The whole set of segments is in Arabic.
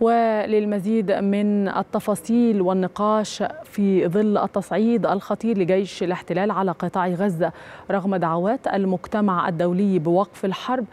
وللمزيد من التفاصيل والنقاش في ظل التصعيد الخطير لجيش الاحتلال على قطاع غزة رغم دعوات المجتمع الدولي بوقف الحرب،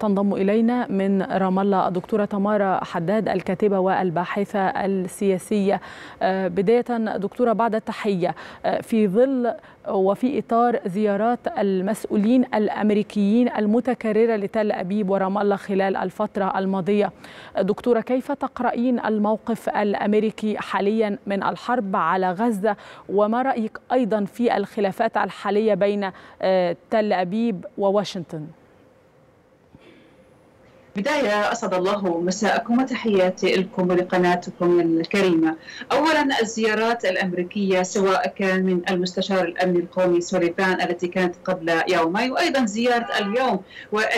تنضم إلينا من رام الله الدكتورة تمارا حداد الكاتبة والباحثة السياسية. بداية دكتورة، بعد التحية، في ظل وفي إطار زيارات المسؤولين الأمريكيين المتكررة لتل أبيب ورام الله خلال الفترة الماضية، دكتورة كيف تقرأين الموقف الأمريكي حاليا من الحرب على غزة، وما رأيك أيضا في الخلافات الحالية بين تل أبيب وواشنطن؟ بداية أسعد الله مساءكم وتحياتي لكم ولقناتكم الكريمة. أولا الزيارات الأمريكية سواء كان من المستشار الأمني القومي سوليفان التي كانت قبل يومين، وأيضا زيارة اليوم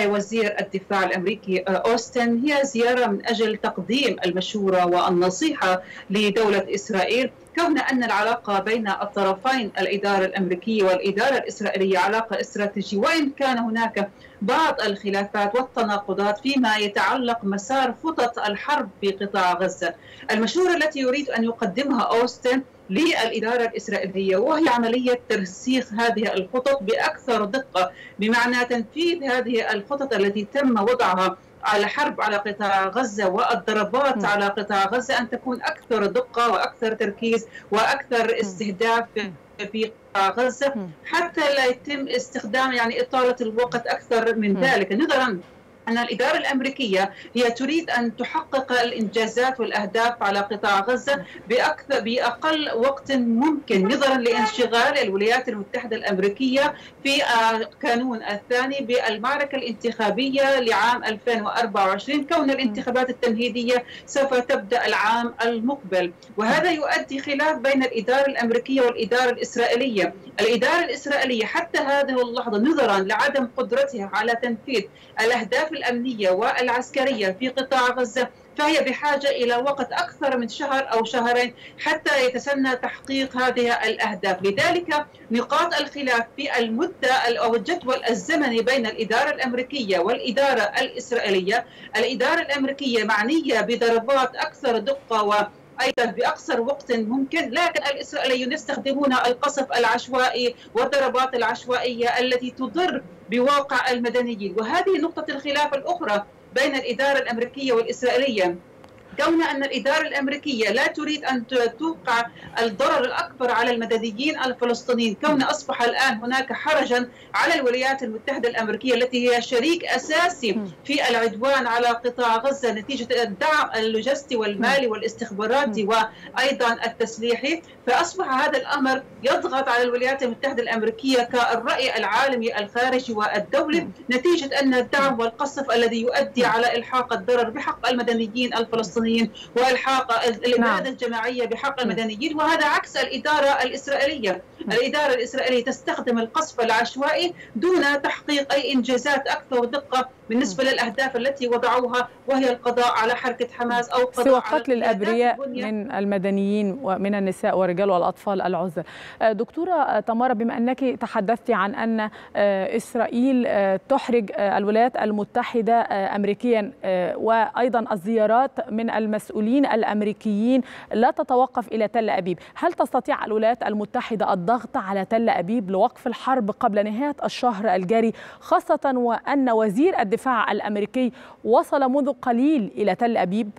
وزير الدفاع الأمريكي أوستن، هي زيارة من أجل تقديم المشورة والنصيحة لدولة إسرائيل، كون أن العلاقة بين الطرفين الإدارة الأمريكية والإدارة الإسرائيلية علاقة استراتيجية، وإن كان هناك بعض الخلافات والتناقضات فيما يتعلق مسار خطط الحرب في قطاع غزة. المشورة التي يريد أن يقدمها أوستن للإدارة الإسرائيلية وهي عملية ترسيخ هذه الخطط بأكثر دقة، بمعنى تنفيذ هذه الخطط التي تم وضعها على الحرب على قطاع غزة والضربات على قطاع غزة أن تكون أكثر دقة وأكثر تركيز وأكثر استهداف في غزة، حتى لا يتم استخدام إطالة الوقت أكثر من ذلك، نظرا أن الإدارة الأمريكية هي تريد أن تحقق الإنجازات والأهداف على قطاع غزة بأقل وقت ممكن، نظرا لانشغال الولايات المتحدة الأمريكية في كانون الثاني بالمعركة الانتخابية لعام 2024، كون الانتخابات التمهيدية سوف تبدأ العام المقبل، وهذا يؤدي خلاف بين الإدارة الأمريكية والإدارة الإسرائيلية. الإدارة الإسرائيلية حتى هذه اللحظة نظرا لعدم قدرتها على تنفيذ الأهداف الأمنية والعسكرية في قطاع غزة، فهي بحاجة إلى وقت أكثر من شهر أو شهرين حتى يتسنى تحقيق هذه الأهداف. لذلك نقاط الخلاف في المدة أو الجدول الزمني بين الإدارة الأمريكية والإدارة الإسرائيلية. الإدارة الأمريكية معنية بضربات أكثر دقة أيضا بأقصر وقت ممكن، لكن الإسرائيليون يستخدمون القصف العشوائي والضربات العشوائية التي تضر بواقع المدنيين، وهذه نقطة الخلاف الأخرى بين الإدارة الأمريكية والإسرائيلية، كون أن الإدارة الأمريكية لا تريد أن توقع الضرر الأكبر على المدنيين الفلسطينيين، كون أصبح الآن هناك حرجا على الولايات المتحدة الأمريكية التي هي شريك أساسي في العدوان على قطاع غزة نتيجة الدعم اللوجستي والمالي والاستخباراتي وأيضا التسليحي، فأصبح هذا الأمر يضغط على الولايات المتحدة الأمريكية كالرأي العالمي الخارجي والدولي، نتيجة أن الدعم والقصف الذي يؤدي على إلحاق الضرر بحق المدنيين الفلسطينيين والحاق الإبادة الجماعية بحق المدنيين، وهذا عكس الإدارة الإسرائيلية. الإدارة الإسرائيلية تستخدم القصف العشوائي دون تحقيق أي إنجازات أكثر دقة بالنسبة للأهداف التي وضعوها، وهي القضاء على حركة حماس أو القضاء سوى قتل الأبرياء من المدنيين ومن النساء والرجال والأطفال العزل. دكتورة تمارا، بما أنك تحدثت عن أن إسرائيل تحرج الولايات المتحدة أمريكيا وأيضا الزيارات من المسؤولين الأمريكيين لا تتوقف إلى تل أبيب، هل تستطيع الولايات المتحدة الضغط على تل أبيب لوقف الحرب قبل نهاية الشهر الجاري، خاصة وأن وزير الدفاع الأمريكي وصل منذ قليل إلى تل أبيب؟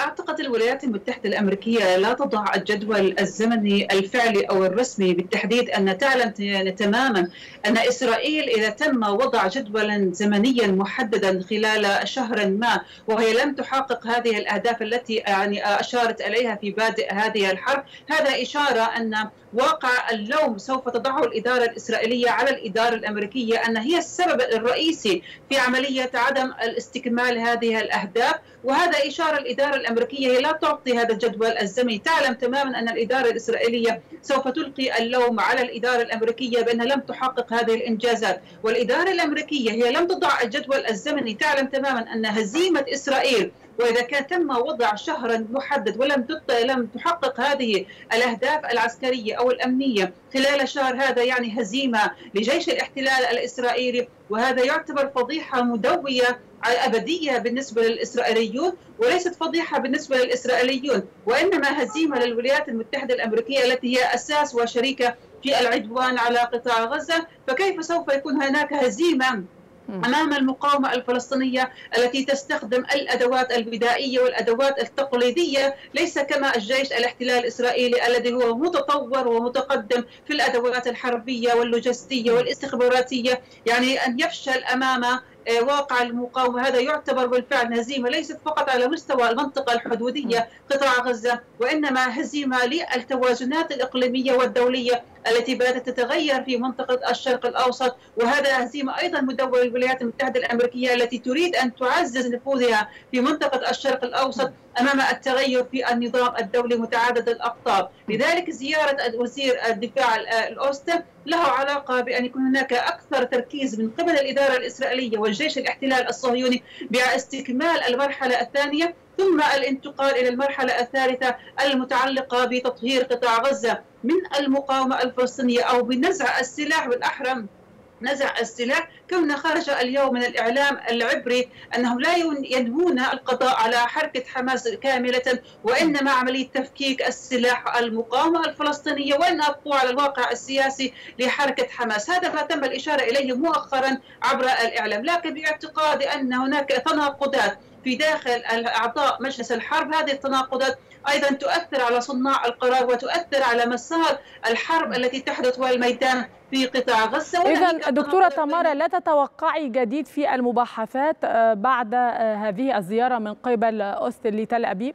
أعتقد الولايات المتحدة الأمريكية لا تضع الجدول الزمني الفعلي أو الرسمي بالتحديد، أن تعلم تماما أن إسرائيل إذا تم وضع جدولا زمنيا محددا خلال شهر ما وهي لم تحقق هذه الأهداف التي أشارت إليها في بادئ هذه الحرب، هذا إشارة أن واقع اللوم سوف تضعه الإدارة الإسرائيلية على الإدارة الأمريكية، أن هي السبب الرئيسي في عملية عدم الاستكمال هذه الأهداف، وهذا إشارة الإدارة الأمريكية هي لا تعطي هذا الجدول الزمني. تعلم تماما أن الإدارة الإسرائيلية سوف تلقي اللوم على الإدارة الأمريكية بأنها لم تحقق هذه الإنجازات، والإدارة الأمريكية هي لم تضع الجدول الزمني. تعلم تماما أن هزيمة إسرائيل، وإذا كان تم وضع شهرا محدد ولم تحقق هذه الأهداف العسكرية أو الأمنية خلال شهر، هذا هزيمة لجيش الاحتلال الإسرائيلي، وهذا يعتبر فضيحة مدوية أبدية بالنسبة للإسرائيليون وليست فضيحة بالنسبة للإسرائيليون، وإنما هزيمة للولايات المتحدة الأمريكية التي هي أساس وشريكة في العدوان على قطاع غزة. فكيف سوف يكون هناك هزيمة أمام المقاومة الفلسطينية التي تستخدم الأدوات البدائية والأدوات التقليدية، ليس كما الجيش الاحتلال الإسرائيلي الذي هو متطور ومتقدم في الأدوات الحربية واللوجستية والاستخباراتية. يعني أن يفشل أمام واقع المقاومة هذا يعتبر بالفعل هزيمة، ليست فقط على مستوى المنطقة الحدودية قطاع غزة، وإنما هزيمة للتوازنات الإقليمية والدولية التي بدأت تتغير في منطقة الشرق الأوسط. وهذا هزيمة أيضا مدورة للولايات المتحدة الأمريكية التي تريد أن تعزز نفوذها في منطقة الشرق الأوسط أمام التغير في النظام الدولي متعدد الأقطاب. لذلك زيارة وزير الدفاع الأوستن له علاقة بأن يكون هناك أكثر تركيز من قبل الإدارة الإسرائيلية والجيش الاحتلال الصهيوني باستكمال المرحلة الثانية ثم الانتقال إلى المرحلة الثالثة المتعلقة بتطهير قطاع غزة من المقاومة الفلسطينية أو بنزع السلاح، والأحرم نزع السلاح، كون خرج اليوم من الإعلام العبري أنهم لا ينهون القضاء على حركة حماس كاملة، وإنما عملية تفكيك السلاح المقاومة الفلسطينية وأن أبقوا على الواقع السياسي لحركة حماس. هذا ما تم الإشارة إليه مؤخرا عبر الإعلام، لكن باعتقادي أن هناك تناقضات في داخل أعضاء مجلس الحرب. هذه التناقضات أيضا تؤثر على صناع القرار وتؤثر على مسار الحرب التي تحدث والميدان في قطاع غزة. إذا دكتورة تمارا، لا تتوقعي جديد في المباحثات بعد هذه الزيارة من قبل أوستن لتل أبيب؟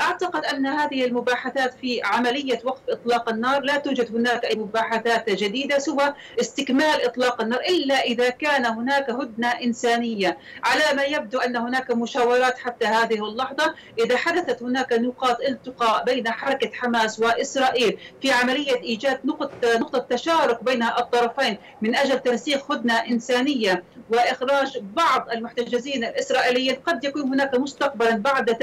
أعتقد أن هذه المباحثات في عملية وقف إطلاق النار لا توجد هناك أي مباحثات جديدة سوى استكمال إطلاق النار، إلا إذا كان هناك هدنة إنسانية. على ما يبدو أن هناك مشاورات حتى هذه اللحظة. إذا حدثت هناك نقاط التقاء بين حركة حماس وإسرائيل في عملية إيجاد نقطة تشارك بين الطرفين من أجل ترسيخ هدنة إنسانية وإخراج بعض المحتجزين الإسرائيليين، قد يكون هناك مستقبلا بعد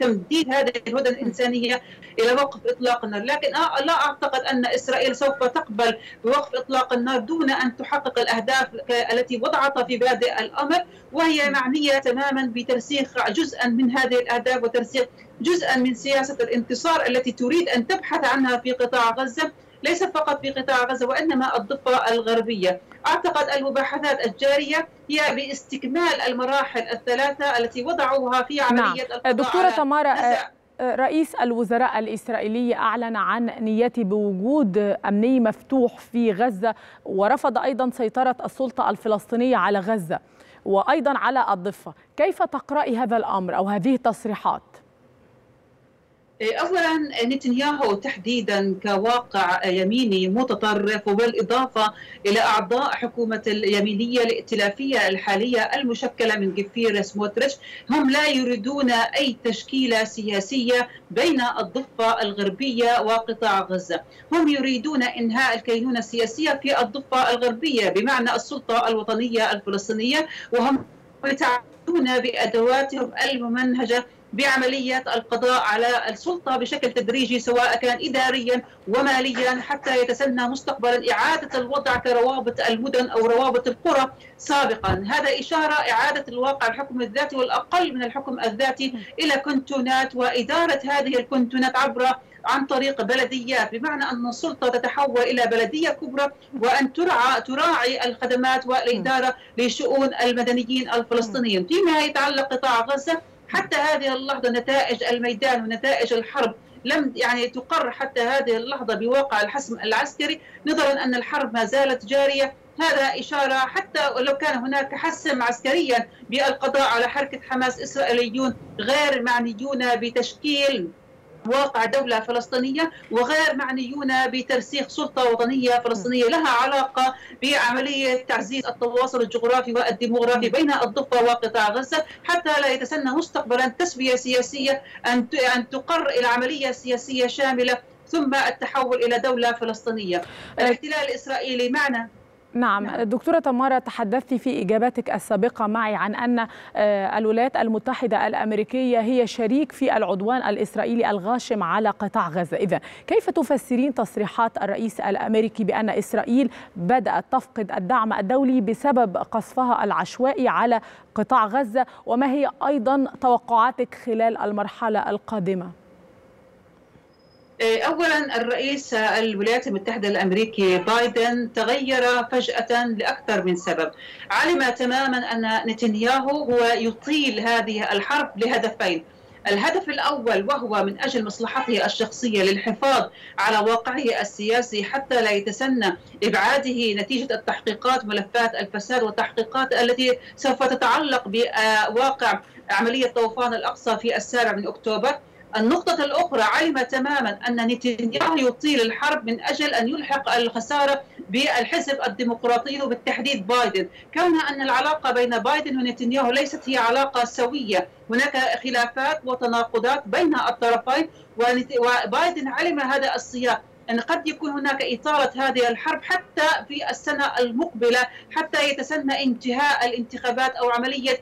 تمديد هذا الهدنة الإنسانية إلى وقف إطلاق النار. لكن لا أعتقد أن إسرائيل سوف تقبل بوقف إطلاق النار دون أن تحقق الأهداف التي وضعتها في بادئ الأمر، وهي معنية تماما بترسيخ جزءا من هذه الأهداف وترسيخ جزءا من سياسة الانتصار التي تريد أن تبحث عنها في قطاع غزة، ليس فقط في قطاع غزة وإنما الضفة الغربية. أعتقد المباحثات الجارية هي باستكمال المراحل الثلاثة التي وضعوها في عملية القضاء. دكتورة تمارا، رئيس الوزراء الإسرائيلي أعلن عن نيته بوجود أمني مفتوح في غزة، ورفض أيضا سيطرة السلطة الفلسطينية على غزة وأيضا على الضفة. كيف تقرأي هذا الأمر أو هذه التصريحات؟ أولا نتنياهو تحديدا كواقع يميني متطرف، وبالإضافة إلى أعضاء حكومة اليمينية الائتلافية الحالية المشكلة من غفير سموتريتش، هم لا يريدون أي تشكيلة سياسية بين الضفة الغربية وقطاع غزة. هم يريدون إنهاء الكينونة السياسية في الضفة الغربية بمعنى السلطة الوطنية الفلسطينية، وهم يتعاملون بأدواتهم الممنهجة بعملية القضاء على السلطة بشكل تدريجي سواء كان إداريا وماليا، حتى يتسنى مستقبلا إعادة الوضع كروابط المدن أو روابط القرى سابقا. هذا إشارة إعادة الواقع الحكم الذاتي والأقل من الحكم الذاتي إلى كنتونات، وإدارة هذه الكنتونات عن طريق بلديات، بمعنى أن السلطة تتحول إلى بلدية كبرى وأن تراعي الخدمات والإدارة لشؤون المدنيين الفلسطينيين. فيما يتعلق قطاع غزة، حتى هذه اللحظة نتائج الميدان ونتائج الحرب لم تقر حتى هذه اللحظة بواقع الحسم العسكري، نظرا أن الحرب ما زالت جارية. هذا إشارة حتى ولو كان هناك حسم عسكريا بالقضاء على حركة حماس، إسرائيليون غير معنيون بتشكيل واقع دولة فلسطينية وغير معنيون بترسيخ سلطة وطنية فلسطينية لها علاقة بعملية تعزيز التواصل الجغرافي والديموغرافي بين الضفة وقطاع غزة، حتى لا يتسنى مستقبلا تسوية سياسية أن تقر إلى عملية سياسية شاملة ثم التحول إلى دولة فلسطينية. الاحتلال الإسرائيلي نعم. دكتورة تمارا، تحدثت في إجاباتك السابقة معي عن أن الولايات المتحدة الأمريكية هي شريك في العدوان الإسرائيلي الغاشم على قطاع غزة. إذا كيف تفسرين تصريحات الرئيس الأمريكي بأن إسرائيل بدأت تفقد الدعم الدولي بسبب قصفها العشوائي على قطاع غزة، وما هي أيضا توقعاتك خلال المرحلة القادمة؟ أولا، الرئيس الولايات المتحدة الأمريكي بايدن تغير فجأة لأكثر من سبب. علم تماما أن نتنياهو هو يطيل هذه الحرب لهدفين. الهدف الأول وهو من أجل مصلحته الشخصية للحفاظ على واقعه السياسي حتى لا يتسنى إبعاده نتيجة التحقيقات ملفات الفساد والتحقيقات التي سوف تتعلق بواقع عملية طوفان الأقصى في السابع من أكتوبر. النقطة الأخرى، علم تماما أن نتنياهو يطيل الحرب من أجل أن يلحق الخسارة بالحزب الديمقراطي وبالتحديد بايدن، كون أن العلاقة بين بايدن ونتنياهو ليست هي علاقة سوية، هناك خلافات وتناقضات بين الطرفين، وبايدن علم هذا السياق أن قد يكون هناك إطالة هذه الحرب حتى في السنة المقبلة حتى يتسنى انتهاء الانتخابات أو عملية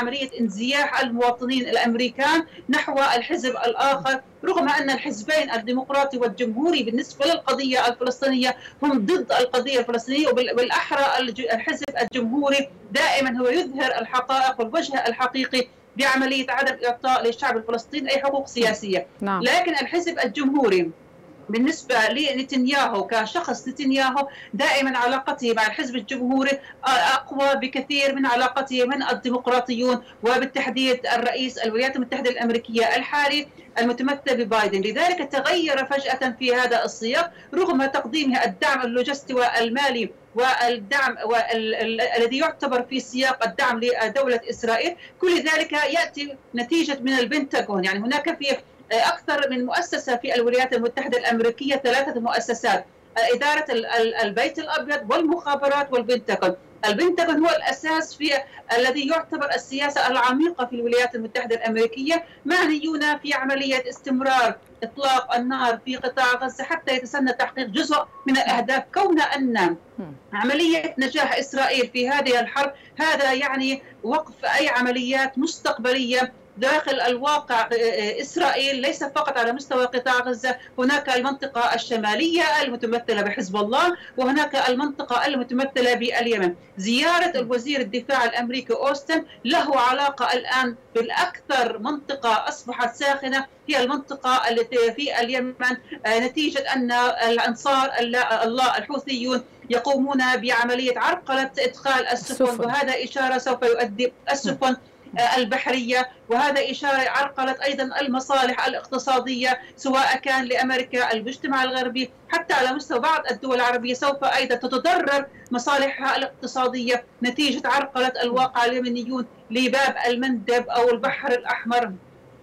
عملية انزياح المواطنين الأمريكان نحو الحزب الآخر، رغم أن الحزبين الديمقراطي والجمهوري بالنسبة للقضية الفلسطينية هم ضد القضية الفلسطينية، وبالأحرى الحزب الجمهوري دائما هو يظهر الحقائق والوجه الحقيقي بعملية عدم إعطاء للشعب الفلسطيني أي حقوق سياسية. لكن الحزب الجمهوري بالنسبة لنتنياهو كشخص، نتنياهو دائما علاقته مع الحزب الجمهوري أقوى بكثير من علاقته من الديمقراطيون وبالتحديد الرئيس الولايات المتحدة الأمريكية الحالي المتمثل ببايدن. لذلك تغير فجأة في هذا السياق رغم تقديمه الدعم اللوجستي والمالي والدعم الذي يعتبر في سياق الدعم لدولة إسرائيل. كل ذلك يأتي نتيجة من البنتاغون، يعني هناك في أكثر من مؤسسة في الولايات المتحدة الأمريكية، 3 مؤسسات، إدارة البيت الأبيض والمخابرات والبنتاغون. البنتاغون هو الأساس في الذي يعتبر السياسة العميقة في الولايات المتحدة الأمريكية، معنيون في عملية استمرار إطلاق النار في قطاع غزة حتى يتسنى تحقيق جزء من الأهداف، كون أن عملية نجاح إسرائيل في هذه الحرب هذا يعني وقف أي عمليات مستقبلية داخل الواقع إسرائيل، ليس فقط على مستوى قطاع غزة. هناك المنطقة الشمالية المتمثلة بحزب الله، وهناك المنطقة المتمثلة باليمن. زيارة الوزير الدفاع الأمريكي أوستن له علاقة الآن بالأكثر منطقة أصبحت ساخنة، هي المنطقة التي في اليمن، نتيجة أن الانصار الله الحوثيون يقومون بعملية عرقلة إدخال السفن، وهذا إشارة سوف يؤدي السفن البحرية، وهذا إشارة عرقلت أيضا المصالح الاقتصادية سواء كان لأمريكا المجتمع الغربي حتى على مستوى بعض الدول العربية، سوف أيضا تتضرر مصالحها الاقتصادية نتيجة عرقلة الواقع اليمنيون لباب المندب أو البحر الأحمر.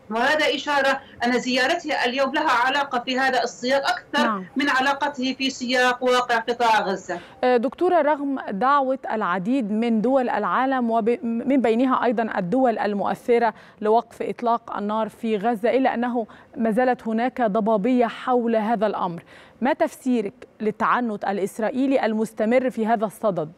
وهذا إشارة أن زيارته اليوم لها علاقة في هذا السياق أكثر من علاقته في سياق واقع قطاع غزة. دكتورة، رغم دعوة العديد من دول العالم ومن بينها أيضا الدول المؤثرة لوقف إطلاق النار في غزة، إلا أنه ما زالت هناك ضبابية حول هذا الأمر. ما تفسيرك للتعنت الإسرائيلي المستمر في هذا الصدد؟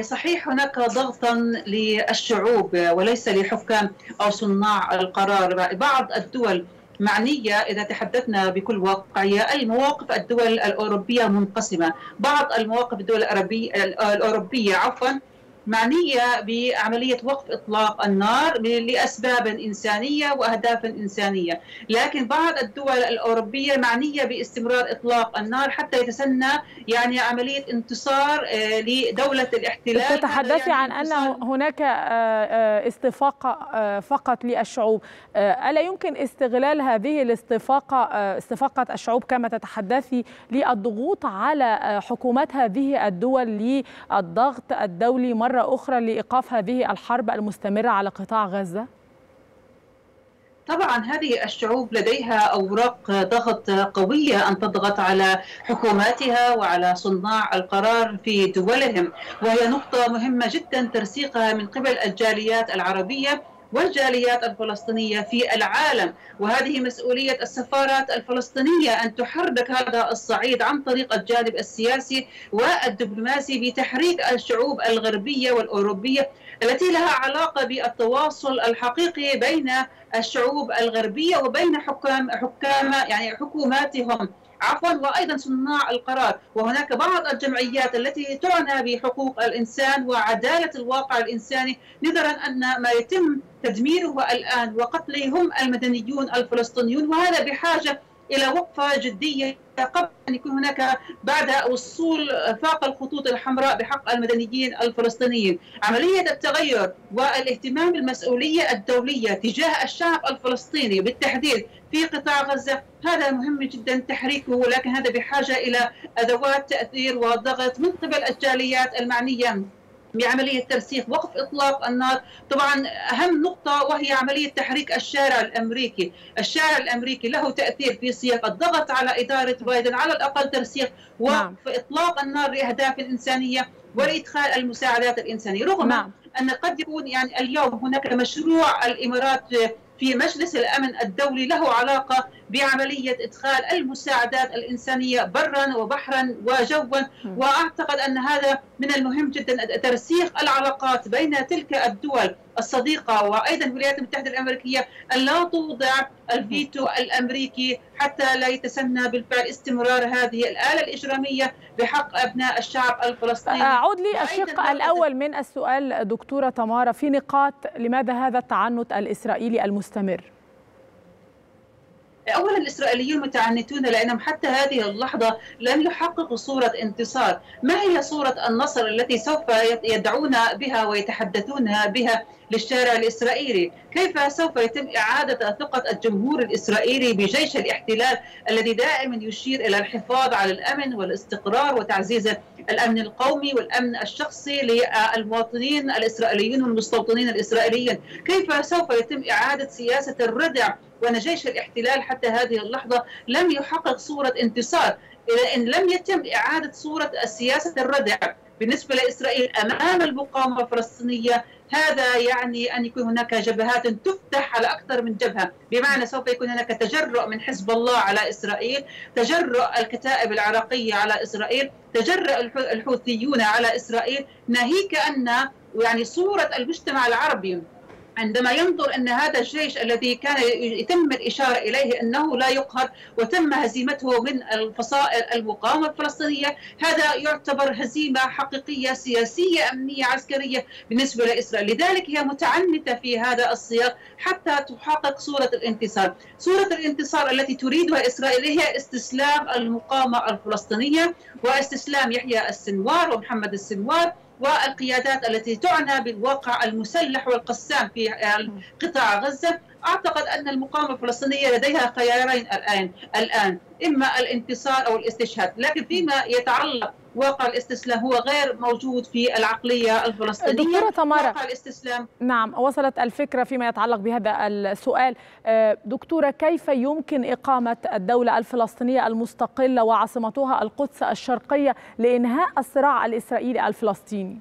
صحيح هناك ضغطا للشعوب وليس لحكام أو صناع القرار. بعض الدول معنية، إذا تحدثنا بكل واقعية، المواقف الدول الأوروبية منقسمة. بعض المواقف الدول الأوروبية معنية بعملية وقف إطلاق النار لأسباب إنسانية وأهداف إنسانية، لكن بعض الدول الأوروبية معنية باستمرار إطلاق النار حتى يتسنى يعني عملية انتصار لدولة الاحتلال. تتحدثي عن أن هناك استفاقة فقط للشعوب، ألا يمكن استغلال هذه الاستفاقة، استفاقة الشعوب كما تتحدثي، للضغوط على حكومات هذه الدول للضغط الدولي مرة أخرى لإيقاف هذه الحرب المستمرة على قطاع غزة؟ طبعا هذه الشعوب لديها أوراق ضغط قوية أن تضغط على حكوماتها وعلى صناع القرار في دولهم، وهي نقطة مهمة جدا ترسيقها من قبل الجاليات العربية والجاليات الفلسطينية في العالم، وهذه مسؤولية السفارات الفلسطينية أن تحرك هذا الصعيد عن طريق الجانب السياسي والدبلوماسي بتحريك الشعوب الغربية والأوروبية التي لها علاقة بالتواصل الحقيقي بين الشعوب الغربية وبين حكوماتهم وأيضا صناع القرار. وهناك بعض الجمعيات التي تعنى بحقوق الإنسان وعدالة الواقع الإنساني، نظرا أن ما يتم تدميره الآن وقتله هم المدنيون الفلسطينيون، وهذا بحاجة إلى وقفة جدية قبل أن يكون هناك بعد وصول فاق الخطوط الحمراء بحق المدنيين الفلسطينيين. عملية التغير والاهتمام بالمسؤولية الدولية تجاه الشعب الفلسطيني بالتحديد في قطاع غزة هذا مهم جدا تحريكه، ولكن هذا بحاجة إلى أدوات تأثير وضغط من قبل الجاليات المعنية بعملية ترسيخ وقف إطلاق النار. طبعا أهم نقطة وهي عملية تحريك الشارع الأمريكي. الشارع الأمريكي له تأثير في سياق الضغط على إدارة بايدن، على الأقل ترسيخ وقف إطلاق النار لأهداف إنسانية وإدخال المساعدات الإنسانية، رغم أن قد يكون يعني اليوم هناك مشروع الإمارات في مجلس الأمن الدولي له علاقة بعملية إدخال المساعدات الإنسانية برا وبحرا وجوا، وأعتقد أن هذا من المهم جدا ترسيخ العلاقات بين تلك الدول الصديقة وأيضا الولايات المتحدة الأمريكية أن لا توضع الفيتو الأمريكي حتى لا يتسنى بالفعل استمرار هذه الآلة الإجرامية بحق أبناء الشعب الفلسطيني. أعود لي الشق الأول من السؤال دكتورة تمارا في نقاط لماذا هذا التعنت الإسرائيلي المستمر؟ أولا الإسرائيليون متعنتون لأنهم حتى هذه اللحظة لم يحققوا صورة انتصار. ما هي صورة النصر التي سوف يدعون بها ويتحدثون بها للشارع الإسرائيلي؟ كيف سوف يتم إعادة ثقة الجمهور الإسرائيلي بجيش الاحتلال الذي دائما يشير إلى الحفاظ على الأمن والاستقرار وتعزيز الأمن القومي والأمن الشخصي للمواطنين الإسرائيليين والمستوطنين الإسرائيليين؟ كيف سوف يتم إعادة سياسة الردع؟ وأن جيش الاحتلال حتى هذه اللحظة لم يحقق صورة انتصار. إلى أن لم يتم إعادة صورة سياسة الردع بالنسبة لإسرائيل أمام المقاومة الفلسطينية، هذا يعني أن يكون هناك جبهات تفتح على أكثر من جبهة، بمعنى سوف يكون هناك تجرؤ من حزب الله على إسرائيل، تجرؤ الكتائب العراقية على إسرائيل، تجرؤ الحوثيون على إسرائيل، ناهيك أن يعني صورة المجتمع العربي عندما ينظر أن هذا الجيش الذي كان يتم الإشارة إليه أنه لا يقهر وتم هزيمته من الفصائل المقاومة الفلسطينية، هذا يعتبر هزيمة حقيقية سياسية أمنية عسكرية بالنسبة لإسرائيل. لذلك هي متعنتة في هذا السياق حتى تحقق صورة الانتصار. صورة الانتصار التي تريدها إسرائيل هي استسلام المقاومة الفلسطينية واستسلام يحيى السنوار ومحمد السنوار والقيادات التي تعنى بالواقع المسلح والقسام في قطاع غزة. أعتقد أن المقاومة الفلسطينية لديها خيارين الآن إما الانتصار أو الاستشهاد، لكن فيما يتعلق واقع الاستسلام هو غير موجود في العقلية الفلسطينية. دكتورة تمارا، واقع الاستسلام وصلت الفكرة فيما يتعلق بهذا السؤال. دكتورة، كيف يمكن إقامة الدولة الفلسطينية المستقلة وعاصمتها القدس الشرقية لإنهاء الصراع الإسرائيلي الفلسطيني؟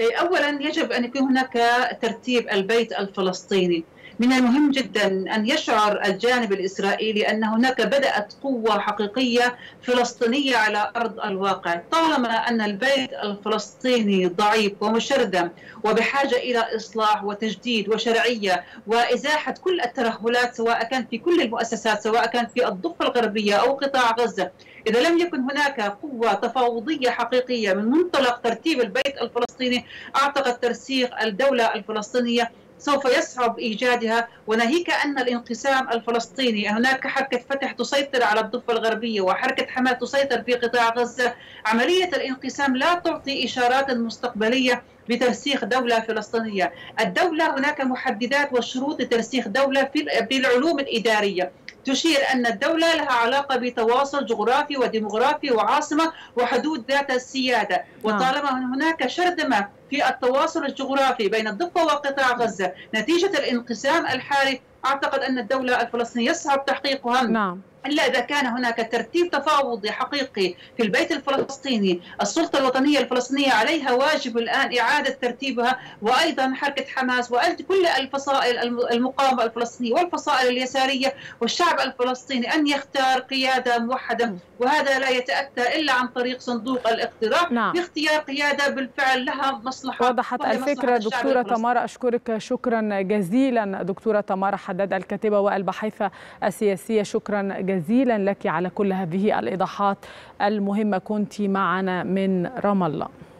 أولا يجب أن يكون هناك ترتيب البيت الفلسطيني. من المهم جدا أن يشعر الجانب الإسرائيلي أن هناك بدأت قوة حقيقية فلسطينية على أرض الواقع. طالما أن البيت الفلسطيني ضعيف ومشرذم وبحاجة إلى إصلاح وتجديد وشرعية وإزاحة كل الترهلات سواء كان في كل المؤسسات، سواء كان في الضفة الغربية أو قطاع غزة، إذا لم يكن هناك قوة تفاوضية حقيقية من منطلق ترتيب البيت الفلسطيني، أعتقد ترسيخ الدولة الفلسطينية سوف يصعب إيجادها. وناهيك أن الانقسام الفلسطيني، هناك حركة فتح تسيطر على الضفة الغربية وحركة حماس تسيطر في قطاع غزة، عملية الانقسام لا تعطي إشارات مستقبلية بترسيخ دولة فلسطينية. الدولة هناك محددات وشروط لترسيخ دولة في العلوم الإدارية تشير أن الدولة لها علاقة بتواصل جغرافي وديمغرافي وعاصمة وحدود ذات السيادة، وطالما هناك شرذمة في التواصل الجغرافي بين الضفة وقطاع غزة نتيجة الانقسام الحالي، أعتقد أن الدولة الفلسطينية يصعب تحقيقها إلا إذا كان هناك ترتيب تفاوضي حقيقي في البيت الفلسطيني. السلطة الوطنية الفلسطينية عليها واجب الآن إعادة ترتيبها، وأيضا حركة حماس وكل الفصائل المقاومة الفلسطينية والفصائل اليسارية والشعب الفلسطيني أن يختار قيادة موحدة، وهذا لا يتأتى إلا عن طريق صندوق الاقتراع. نعم. باختيار قيادة بالفعل لها مصلحة. وضحت الفكرة دكتورة تمارا، أشكرك شكرا جزيلا. دكتورة تمارا حداد الكاتبة والباحثة السياسية، شكرا جزيلا لك على كل هذه الإيضاحات المهمة، كنت معنا من رام الله.